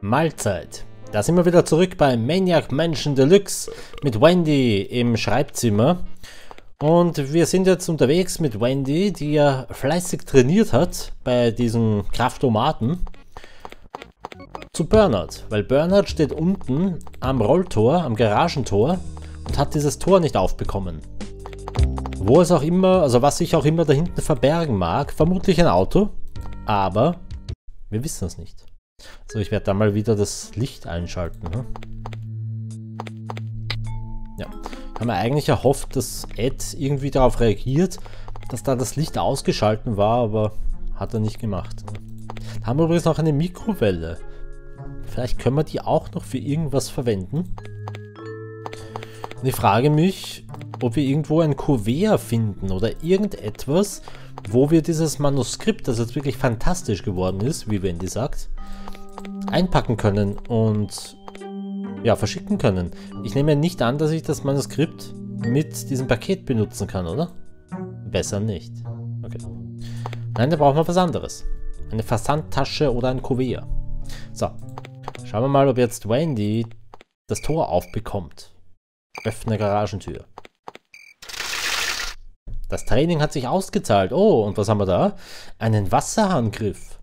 Mahlzeit. Da sind wir wieder zurück bei Maniac Mansion Deluxe mit Wendy im Schreibzimmer. Und wir sind jetzt unterwegs mit Wendy, die ja fleißig trainiert hat bei diesen Kraftomaten, zu Bernard. Weil Bernard steht unten am Rolltor, am Garagentor und hat dieses Tor nicht aufbekommen. Wo es auch immer, also was sich auch immer da hinten verbergen mag, vermutlich ein Auto, aber wir wissen es nicht. So, ich werde da mal wieder das Licht einschalten. Ne? Ja, haben wir eigentlich erhofft, dass Ed irgendwie darauf reagiert, dass da das Licht ausgeschalten war, aber hat er nicht gemacht. Ne? Da haben wir übrigens noch eine Mikrowelle. Vielleicht können wir die auch noch für irgendwas verwenden. Und ich frage mich, ob wir irgendwo ein Kuvert finden oder irgendetwas, wo wir dieses Manuskript, das jetzt wirklich fantastisch geworden ist, wie Wendy sagt, einpacken können und ja, verschicken können. Ich nehme nicht an, dass ich das Manuskript mit diesem Paket benutzen kann, oder? Besser nicht. Okay. Nein, da brauchen wir was anderes. Eine Versandtasche oder ein Kuvert. So, schauen wir mal, ob jetzt Wendy das Tor aufbekommt. Öffne Garagentür. Das Training hat sich ausgezahlt. Oh, und was haben wir da? Einen Wasserhandgriff.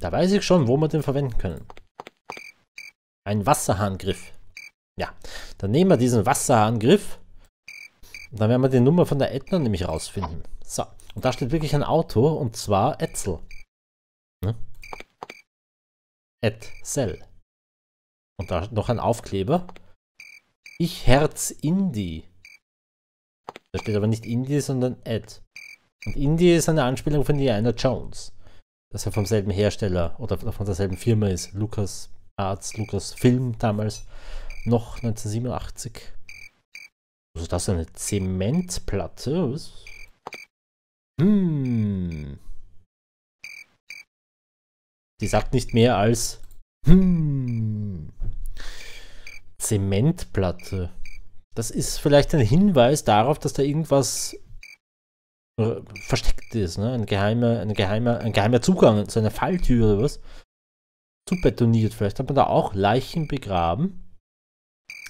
Da weiß ich schon, wo wir den verwenden können. Ein Wasserhandgriff. Ja, dann nehmen wir diesen Wasserhandgriff. Und dann werden wir die Nummer von der Edna nämlich rausfinden. So, und da steht wirklich ein Auto, und zwar Edsel. Ne? Edsel. Und da noch ein Aufkleber. Ich Herz Indie. Da steht aber nicht Indie, sondern Ed. Und Indie ist eine Anspielung von Indiana Jones. Dass er vom selben Hersteller oder von derselben Firma ist. Lucas Arts, Lucas Film damals, noch 1987. Was ist das, eine Zementplatte? Was? Hm. Die sagt nicht mehr als hm. Zementplatte. Das ist vielleicht ein Hinweis darauf, dass da irgendwas versteckt ist, ne? Ein geheimer Zugang zu einer Falltür oder was. Zu betoniert. Vielleicht hat man da auch Leichen begraben.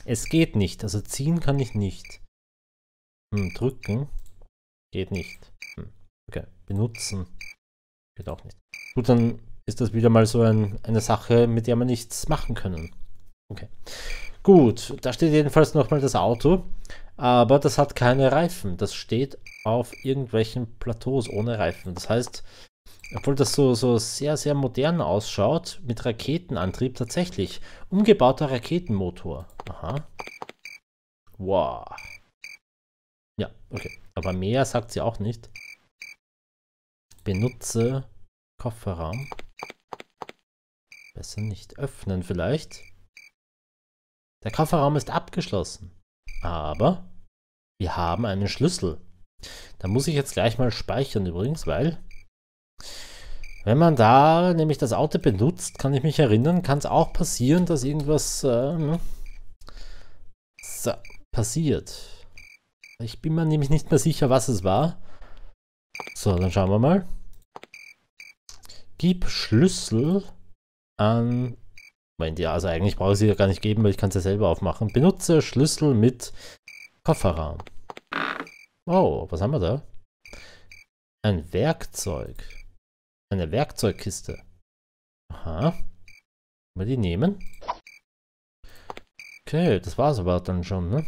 Es geht nicht. Also ziehen kann ich nicht. Hm, drücken. Geht nicht. Hm, okay. Benutzen. Geht auch nicht. Gut, dann ist das wieder mal so eine Sache, mit der man nichts machen können. Okay. Gut, da steht jedenfalls nochmal das Auto, aber das hat keine Reifen. Das steht auf irgendwelchen Plateaus ohne Reifen. Das heißt, obwohl das so sehr, sehr modern ausschaut, mit Raketenantrieb tatsächlich. Umgebauter Raketenmotor. Aha. Wow. Ja, okay. Aber mehr sagt sie auch nicht. Benutze Kofferraum. Besser nicht öffnen vielleicht. Der Kofferraum ist abgeschlossen, aber wir haben einen Schlüssel. Da muss ich jetzt gleich mal speichern übrigens, weil wenn man da nämlich das Auto benutzt, kann ich mich erinnern, kann es auch passieren, dass irgendwas so, passiert. Ich bin mir nämlich nicht mehr sicher, was es war. So, dann schauen wir mal. Gib Schlüssel an... Ja, also eigentlich brauche ich sie ja gar nicht geben, weil ich kann es ja selber aufmachen. Benutze Schlüssel mit Kofferraum. Oh, was haben wir da? Ein Werkzeug. Eine Werkzeugkiste. Aha. Können wir die nehmen? Okay, das war es aber dann schon, ne?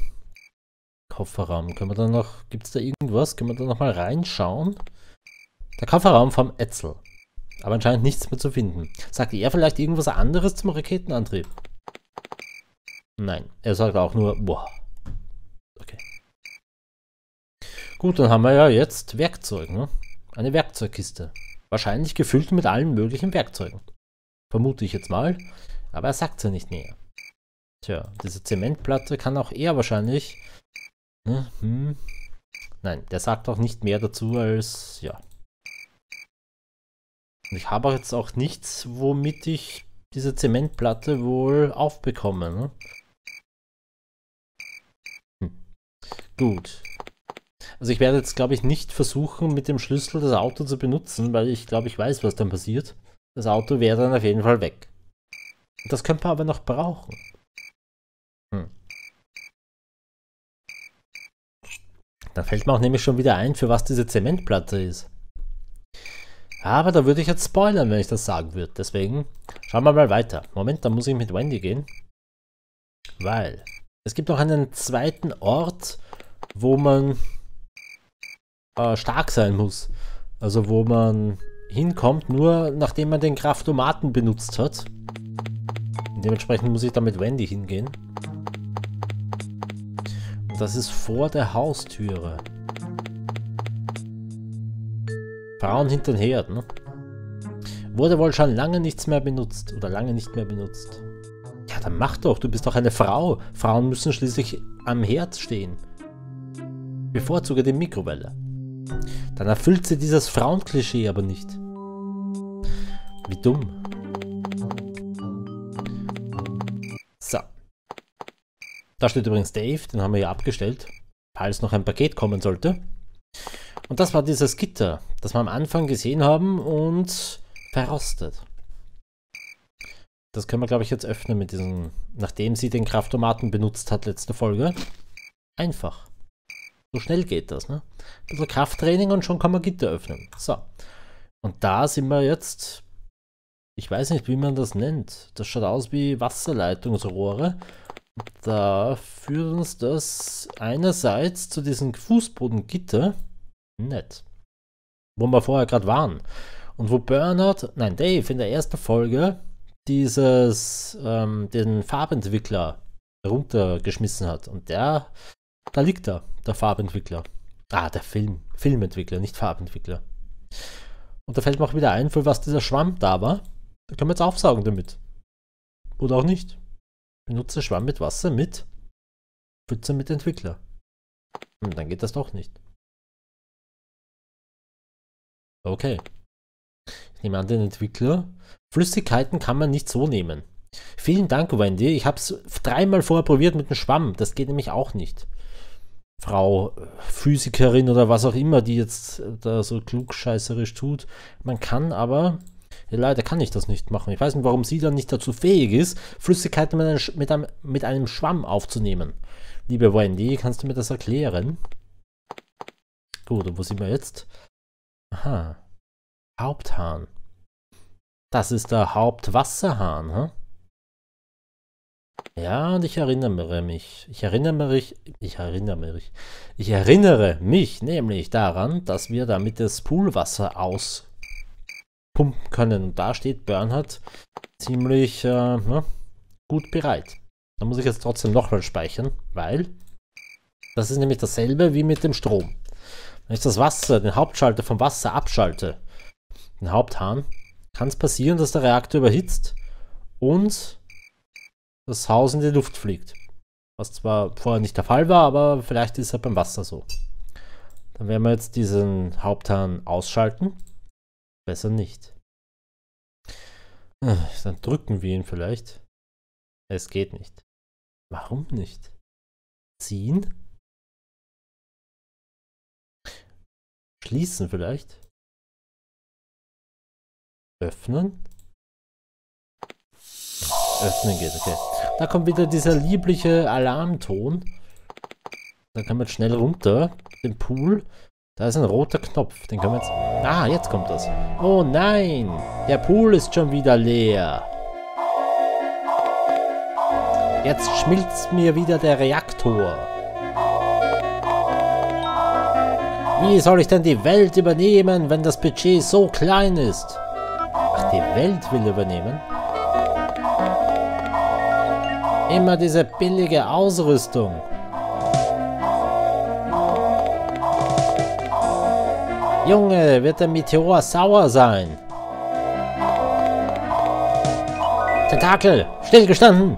Kofferraum. Können wir da noch... Gibt es da irgendwas? Können wir da nochmal reinschauen? Der Kofferraum vom Edsel. Aber anscheinend nichts mehr zu finden. Sagt er vielleicht irgendwas anderes zum Raketenantrieb? Nein, er sagt auch nur, boah. Okay. Gut, dann haben wir ja jetzt Werkzeug, ne? Eine Werkzeugkiste. Wahrscheinlich gefüllt mit allen möglichen Werkzeugen. Vermute ich jetzt mal. Aber er sagt es ja nicht näher. Tja, diese Zementplatte kann auch er wahrscheinlich... Hm. Nein, der sagt auch nicht mehr dazu als... ja. Ich habe jetzt auch nichts, womit ich diese Zementplatte wohl aufbekomme. Ne? Hm. Gut. Also ich werde jetzt, glaube ich, nicht versuchen, mit dem Schlüssel das Auto zu benutzen, weil ich glaube, ich weiß, was dann passiert. Das Auto wäre dann auf jeden Fall weg. Das könnte man aber noch brauchen. Da fällt mir auch nämlich schon wieder ein, für was diese Zementplatte ist. Aber da würde ich jetzt spoilern, wenn ich das sagen würde. Deswegen schauen wir mal weiter. Moment, da muss ich mit Wendy gehen. Weil es gibt noch einen zweiten Ort, wo man stark sein muss. Also wo man hinkommt, nur nachdem man den Kraftomaten benutzt hat. Und dementsprechend muss ich da mit Wendy hingehen. Und das ist vor der Haustüre. Frauen hintern Herd, ne? Wurde wohl schon lange nichts mehr benutzt. Oder lange nicht mehr benutzt. Ja, dann mach doch. Du bist doch eine Frau. Frauen müssen schließlich am Herd stehen. Bevorzuge die Mikrowelle. Dann erfüllt sie dieses Frauenklischee aber nicht. Wie dumm. So. Da steht übrigens Dave. Den haben wir ja abgestellt. Falls noch ein Paket kommen sollte. Und das war dieses Gitter, das wir am Anfang gesehen haben und verrostet. Das können wir, glaube ich, jetzt öffnen mit diesem, nachdem sie den Kraftomaten benutzt hat, letzte Folge. Einfach. So schnell geht das, ne? Ein bisschen Krafttraining und schon kann man Gitter öffnen. So. Und da sind wir jetzt, ich weiß nicht, wie man das nennt. Das schaut aus wie Wasserleitungsrohre. Und da führt uns das einerseits zu diesem Fußbodengitter. Nett. Wo wir vorher gerade waren. Und wo Bernard, nein, Dave in der ersten Folge den Farbentwickler runtergeschmissen hat. Und da liegt er, der Farbentwickler. Ah, der Filmentwickler, nicht Farbentwickler. Und da fällt mir auch wieder ein, für was dieser Schwamm da war. Da können wir jetzt aufsaugen damit. Oder auch nicht. Benutze Schwamm mit Wasser mit Pfütze mit Entwickler. Und dann geht das doch nicht. Okay. Ich nehme an den Entwickler. Flüssigkeiten kann man nicht so nehmen. Vielen Dank, Wendy. Ich habe es dreimal vorher probiert mit dem Schwamm. Das geht nämlich auch nicht. Frau Physikerin oder was auch immer, die jetzt da so klugscheißerisch tut. Man kann aber... Ja, leider kann ich das nicht machen. Ich weiß nicht, warum sie dann nicht dazu fähig ist, Flüssigkeiten mit einem Schwamm aufzunehmen. Liebe Wendy, kannst du mir das erklären? Gut, und wo sind wir jetzt? Aha. Haupthahn. Das ist der Hauptwasserhahn, hm? Ja, und ich erinnere mich nämlich daran, dass wir damit das Poolwasser auspumpen können. Und da steht Bernhard ziemlich gut bereit. Da muss ich jetzt trotzdem nochmal speichern, weil das ist nämlich dasselbe wie mit dem Strom. Wenn ich das Wasser, den Hauptschalter vom Wasser abschalte, den Haupthahn, kann es passieren, dass der Reaktor überhitzt und das Haus in die Luft fliegt. Was zwar vorher nicht der Fall war, aber vielleicht ist es beim Wasser so. Dann werden wir jetzt diesen Haupthahn ausschalten. Besser nicht. Dann drücken wir ihn vielleicht. Es geht nicht. Warum nicht? Ziehen? Schließen vielleicht. Öffnen. Öffnen geht, okay. Da kommt wieder dieser liebliche Alarmton. Da kann man schnell runter. Den Pool. Da ist ein roter Knopf. Den kann man jetzt... Ah, jetzt kommt das. Oh nein! Der Pool ist schon wieder leer. Jetzt schmilzt mir wieder der Reaktor. Wie soll ich denn die Welt übernehmen, wenn das Budget so klein ist? Ach, die Welt will übernehmen? Immer diese billige Ausrüstung. Junge, wird der Meteor sauer sein? Tentakel, stillgestanden!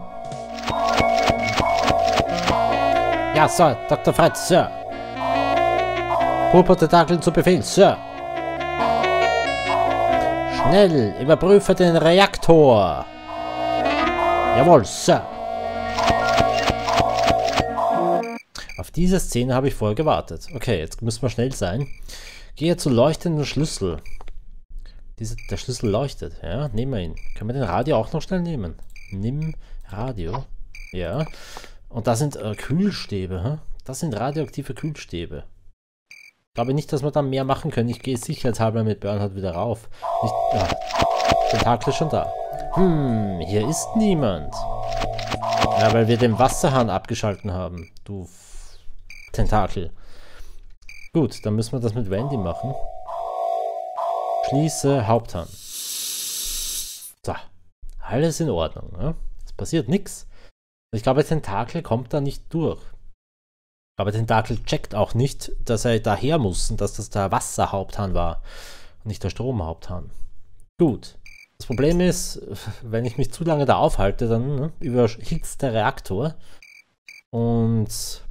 Ja, Sir, Dr. Fred, Sir. Purpur-Tentakel zu Befehl, Sir. Schnell, überprüfe den Reaktor. Jawohl, Sir. Auf diese Szene habe ich vorher gewartet. Okay, jetzt müssen wir schnell sein. Gehe zu leuchtenden Schlüssel. Der Schlüssel leuchtet. Ja, nehmen wir ihn. Können wir den Radio auch noch schnell nehmen? Nimm Radio. Ja. Und da sind Kühlstäbe. Huh? Das sind radioaktive Kühlstäbe. Ich glaube nicht, dass wir da mehr machen können. Ich gehe sicherheitshalber mit Bernhard wieder rauf. Der Tentakel ist schon da. Hm, hier ist niemand. Ja, weil wir den Wasserhahn abgeschalten haben. Du Tentakel. Gut, dann müssen wir das mit Wendy machen. Schließe Haupthahn. So. Alles in Ordnung. Ne? Es passiert nichts. Ich glaube, Tentakel kommt da nicht durch. Aber Tentakel checkt auch nicht, dass er daher muss und dass das der Wasserhaupthahn war und nicht der Stromhaupthahn. Gut. Das Problem ist, wenn ich mich zu lange da aufhalte, dann überhitzt der Reaktor. Und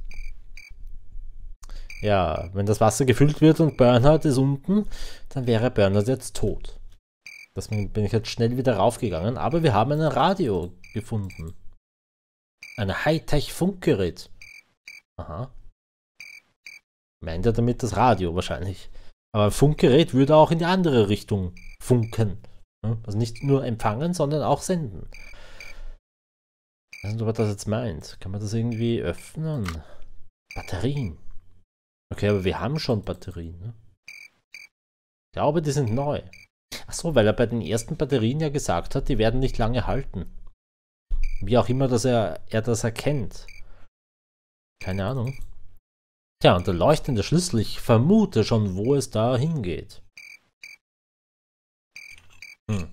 ja, wenn das Wasser gefüllt wird und Bernhard ist unten, dann wäre Bernhard jetzt tot. Deswegen bin ich jetzt schnell wieder raufgegangen, aber wir haben ein Radio gefunden. Ein Hightech-Funkgerät. Aha. Meint er damit das Radio wahrscheinlich. Aber ein Funkgerät würde auch in die andere Richtung funken. Also nicht nur empfangen, sondern auch senden. Ich weiß nicht, ob er das jetzt meint. Kann man das irgendwie öffnen? Batterien. Okay, aber wir haben schon Batterien. Ne? Ich glaube, die sind neu. Achso, weil er bei den ersten Batterien ja gesagt hat, die werden nicht lange halten. Wie auch immer, dass er das erkennt. Keine Ahnung. Tja, und der leuchtende Schlüssel, ich vermute schon, wo es da hingeht. Hm.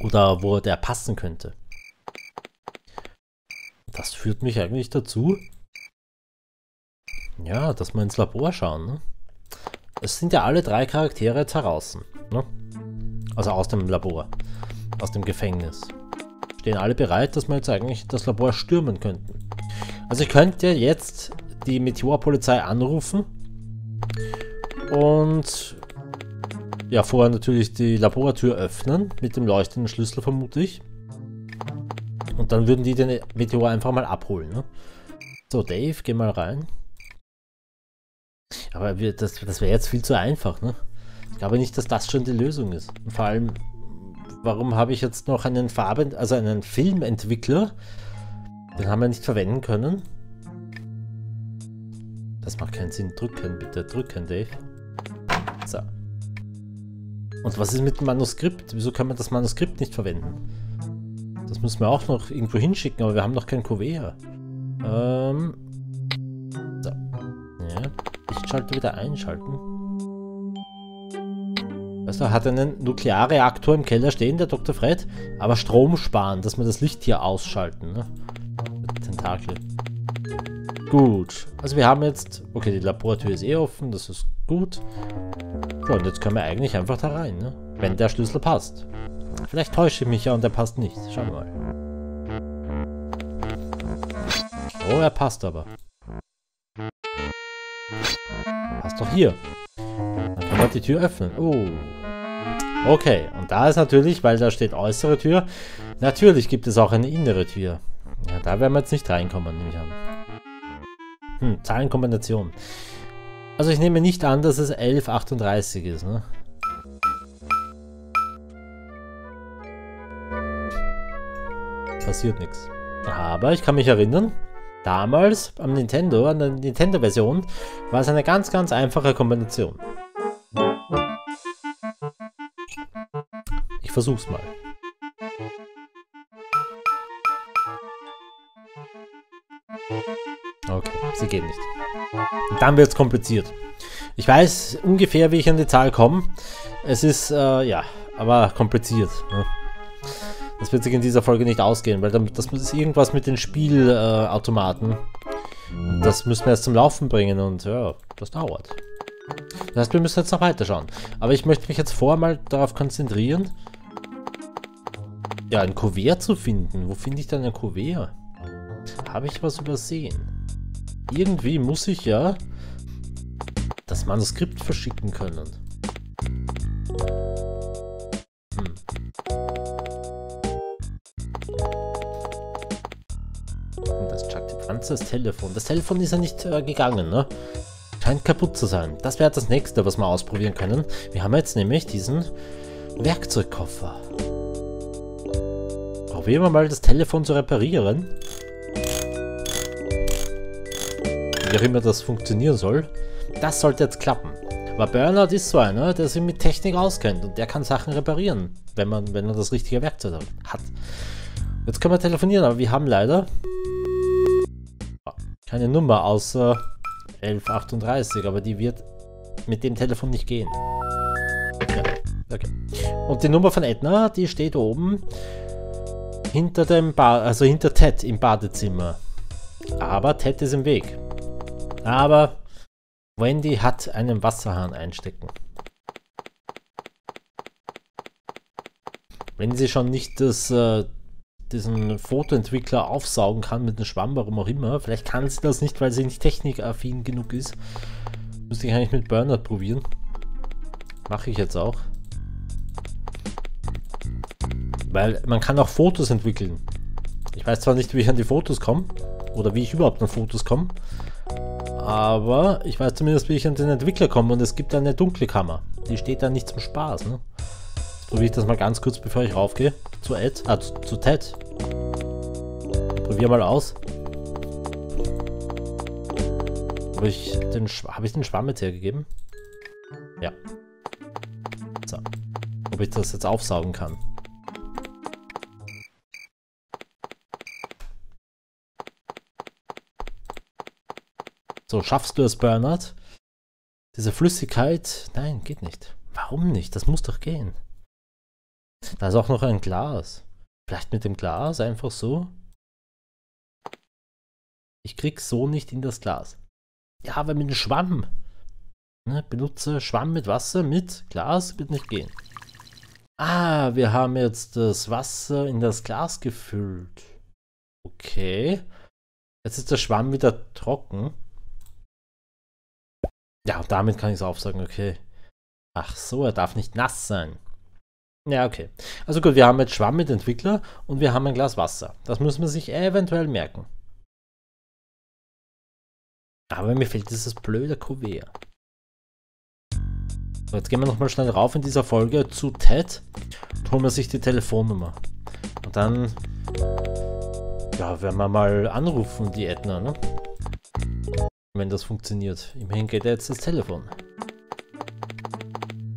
Oder wo der passen könnte. Das führt mich eigentlich dazu... Ja, dass wir ins Labor schauen. Ne? Es sind ja alle drei Charaktere jetzt heraus. Ne? Also aus dem Labor. Aus dem Gefängnis. Stehen alle bereit, dass wir jetzt eigentlich das Labor stürmen könnten. Also ich könnte jetzt die Meteorpolizei anrufen. Und ja, vorher natürlich die Labortür öffnen. Mit dem leuchtenden Schlüssel vermute ich. Und dann würden die den Meteor einfach mal abholen. Ne? So, Dave, geh mal rein. Aber das wäre jetzt viel zu einfach, ne? Ich glaube nicht, dass das schon die Lösung ist. Und vor allem, warum habe ich jetzt noch einen einen Filmentwickler? Den haben wir nicht verwenden können. Das macht keinen Sinn. Drücken, bitte. Drücken, Dave. So. Und was ist mit dem Manuskript? Wieso kann man das Manuskript nicht verwenden? Das müssen wir auch noch irgendwo hinschicken, aber wir haben noch kein Kuvert. So. Ja. Lichtschalter wieder einschalten. Weißt du, hat einen Nuklearreaktor im Keller stehen, der Dr. Fred, aber Strom sparen, dass wir das Licht hier ausschalten. Ne? Tentakel. Gut, also wir haben jetzt... Okay, die Labortür ist eh offen, das ist gut. Ja, und jetzt können wir eigentlich einfach da rein, ne? Wenn der Schlüssel passt. Vielleicht täusche ich mich ja und der passt nicht. Schauen wir mal. Oh, er passt aber. Passt doch hier. Dann kann man die Tür öffnen. Oh. Okay, und da ist natürlich, weil da steht äußere Tür, natürlich gibt es auch eine innere Tür. Ja, da werden wir jetzt nicht reinkommen, nehme ich an. Hm, Zahlenkombination. Also ich nehme nicht an, dass es 1138 ist, ne? Passiert nichts. Aber ich kann mich erinnern... Damals am Nintendo, an der Nintendo-Version, war es eine ganz, ganz einfache Kombination. Ich versuch's mal. Okay, sie geht nicht. Und dann wird's kompliziert. Ich weiß ungefähr, wie ich an die Zahl komme. Es ist, ja, aber kompliziert. Ne? Das wird sich in dieser Folge nicht ausgehen, weil das ist irgendwas mit den Spielautomaten. Das müssen wir erst zum Laufen bringen und ja, das dauert. Das heißt, wir müssen jetzt noch weiterschauen. Aber ich möchte mich jetzt vorher mal darauf konzentrieren, ja, ein Kuvert zu finden. Wo finde ich denn ein Kuvert? Habe ich was übersehen? Irgendwie muss ich ja das Manuskript verschicken können. Das Telefon ist ja nicht gegangen, ne? Scheint kaputt zu sein. Das wäre das nächste, was wir ausprobieren können. Wir haben jetzt nämlich diesen Werkzeugkoffer. Probieren wir mal, das Telefon zu reparieren. Wie auch immer das funktionieren soll. Das sollte jetzt klappen. Aber Bernard ist so einer, der sich mit Technik auskennt und der kann Sachen reparieren, wenn man das richtige Werkzeug hat. Jetzt können wir telefonieren, aber wir haben leider keine Nummer außer 1138, aber die wird mit dem Telefon nicht gehen. Ja, okay. Und die Nummer von Edna, die steht oben hinter dem hinter Ted im Badezimmer. Aber Ted ist im Weg. Aber Wendy hat einen Wasserhahn einstecken. Wenn sie schon nicht diesen Fotoentwickler aufsaugen kann mit einem Schwamm, warum auch immer, vielleicht kann sie das nicht, weil sie nicht technikaffin genug ist. Müsste ich eigentlich mit Bernard probieren. Mache ich jetzt auch. Weil man kann auch Fotos entwickeln. Ich weiß zwar nicht, wie ich an die Fotos komme, oder wie ich überhaupt an Fotos komme, aber ich weiß zumindest, wie ich an den Entwickler komme, und es gibt eine dunkle Kammer. Die steht da nicht zum Spaß, ne? Jetzt probiere ich das mal ganz kurz, bevor ich raufgehe. Zu Ted. Probier mal aus. Habe ich den Schwamm jetzt hergegeben? Ja. So. Ob ich das jetzt aufsaugen kann. So, schaffst du es, Bernard? Diese Flüssigkeit... Nein, geht nicht. Warum nicht? Das muss doch gehen. Da ist auch noch ein Glas. Vielleicht mit dem Glas einfach so? Ich krieg's so nicht in das Glas. Ja, aber mit dem Schwamm. Ne, benutze Schwamm mit Wasser, mit Glas, wird nicht gehen. Ah, wir haben jetzt das Wasser in das Glas gefüllt. Okay. Jetzt ist der Schwamm wieder trocken. Ja, damit kann ich es aufsagen, okay. Ach so, er darf nicht nass sein. Ja, okay. Also gut, wir haben jetzt Schwamm mit Entwickler und wir haben ein Glas Wasser. Das muss man sich eventuell merken. Aber mir fehlt dieses blöde Kuvert. So, jetzt gehen wir nochmal schnell rauf in dieser Folge zu Ted und holen wir sich die Telefonnummer. Und dann, ja, werden wir mal anrufen, die Edna, ne? Wenn das funktioniert. Immerhin geht jetzt das Telefon.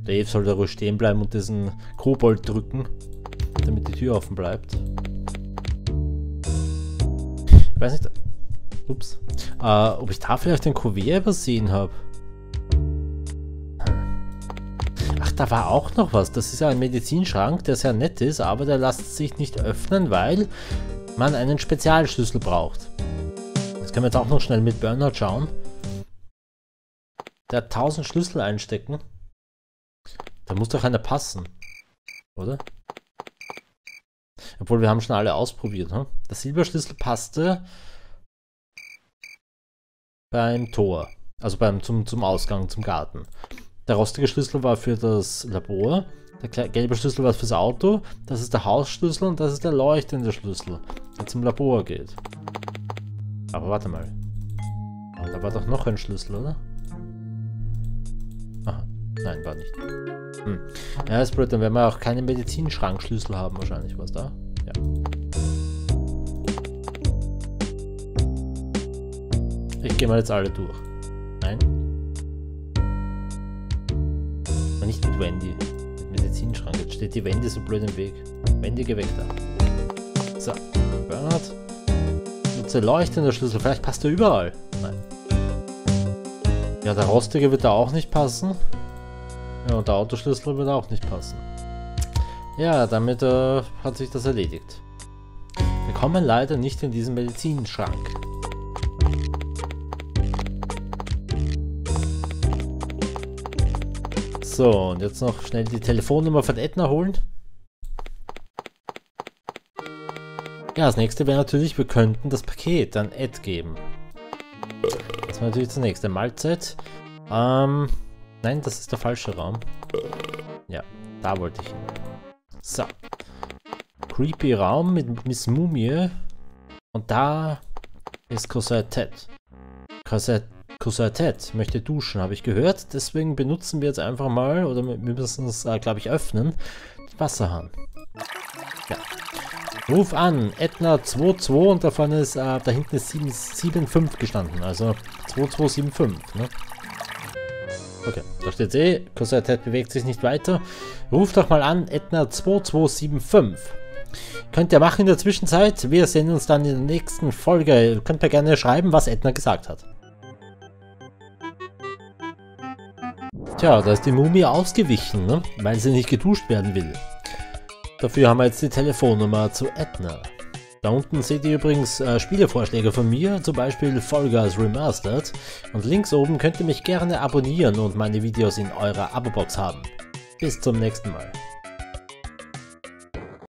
Dave soll da ruhig stehen bleiben und diesen Kobold drücken, damit die Tür offen bleibt. Ich weiß nicht, ups, ob ich da vielleicht den Kuvert übersehen habe. Ach, da war auch noch was. Das ist ja ein Medizinschrank, der sehr nett ist, aber der lässt sich nicht öffnen, weil man einen Spezialschlüssel braucht. Das können wir jetzt auch noch schnell mit Bernard schauen. Der hat 1000 Schlüssel einstecken. Da muss doch einer passen, oder? Obwohl, wir haben schon alle ausprobiert. Hm? Der Silberschlüssel passte beim Tor, also zum Ausgang, zum Garten. Der rostige Schlüssel war für das Labor, der gelbe Schlüssel war fürs Auto, das ist der Hausschlüssel und das ist der leuchtende Schlüssel, der zum Labor geht. Aber warte mal. Da war doch noch ein Schlüssel, oder? Aha. Nein, war nicht. Hm. Ja, ist blöd, dann werden wir auch keinen Medizinschrankschlüssel haben wahrscheinlich. Was da? Ja. Ich gehe mal jetzt alle durch. Nein. Aber nicht mit Wendy. Mit Medizinschrank. Jetzt steht die Wendy so blöd im Weg. Wendy, geh weg da. So. Bernard. Leuchtender Schlüssel, vielleicht passt er überall. Nein. Ja, der rostige wird da auch nicht passen. Ja, und der Autoschlüssel wird auch nicht passen. Ja, damit hat sich das erledigt. Wir kommen leider nicht in diesen Medizinschrank. So, und jetzt noch schnell die Telefonnummer von Edna holen. Ja, das nächste wäre natürlich, wir könnten das Paket an Ed geben. Das war natürlich zunächst der Mahlzeit. Nein, das ist der falsche Raum. Ja, da wollte ich hin. So. Creepy Raum mit Miss Mumie. Und da ist Cosette Ted. Cosette Cousin Ted möchte duschen, habe ich gehört. Deswegen benutzen wir jetzt einfach mal, oder wir müssen es, glaube ich, öffnen, den Wasserhahn. Ja. Ruf an, Edna 22 und da vorne ist, da hinten ist 775 gestanden, also 2275, ne? Okay, da steht eh, Cousin Ted bewegt sich nicht weiter. Ruf doch mal an, Edna 2275. Könnt ihr machen in der Zwischenzeit. Wir sehen uns dann in der nächsten Folge. Ihr könnt mir gerne schreiben, was Edna gesagt hat. Tja, da ist die Mumie ausgewichen, ne? Weil sie nicht geduscht werden will. Dafür haben wir jetzt die Telefonnummer zu Edna. Da unten seht ihr übrigens Spielevorschläge von mir, zum Beispiel Folgers Remastered. Und links oben könnt ihr mich gerne abonnieren und meine Videos in eurer Abo-Box haben. Bis zum nächsten Mal.